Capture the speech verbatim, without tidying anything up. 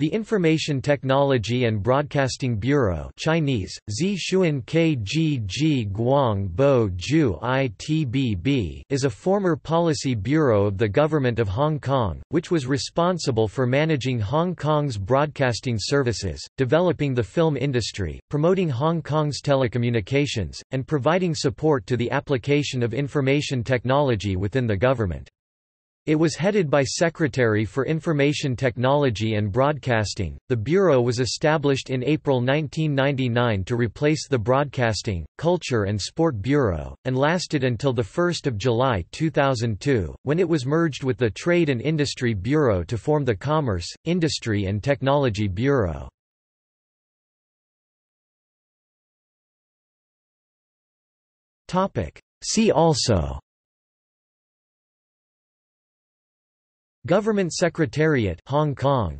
The Information Technology and Broadcasting Bureau (Chinese: Z K G G Guang Bo Ju I T B B) is a former policy bureau of the Government of Hong Kong, which was responsible for managing Hong Kong's broadcasting services, developing the film industry, promoting Hong Kong's telecommunications, and providing support to the application of information technology within the government. It was headed by Secretary for Information Technology and Broadcasting. The Bureau was established in April nineteen ninety-nine to replace the Broadcasting, Culture and Sport Bureau, and lasted until the first of July two thousand two, when it was merged with the Trade and Industry Bureau to form the Commerce, Industry and Technology Bureau. See also: Government Secretariat, Hong Kong.